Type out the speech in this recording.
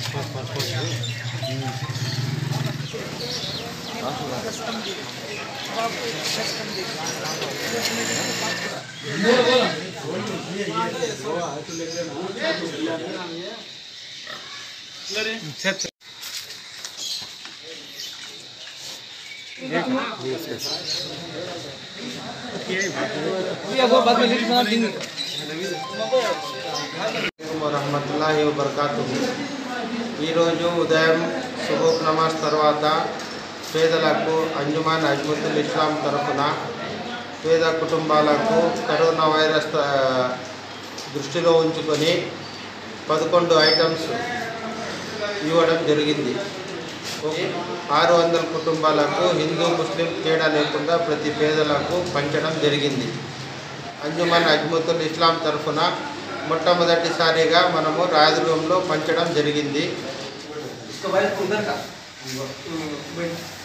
వరహ్మతుల్లాహి వబరకాతుహు. ఈరోజు ఉదయం సుబూహ్ నమాజ్ తర్వాత పేదలకు అంజుమాన్ అజ్మతుల్ ఇస్లాం తరఫున పేద కుటుంబాలకు కరోనా వైరస్ దృష్టిలో ఉంచుకొని 11 ఐటమ్స్ ఇవ్వడం జరిగింది. 600 కుటుంబాలకు హిందూ ముస్లిం తేడా లేకుండా ప్రతి పేదలకు పంచడం జరిగింది. అంజుమాన్ అజ్మతుల్ ఇస్లాం తరఫున మొట్టమొదటిసారిగా మనము రాజగూడెంలో పంచడం జరిగింది.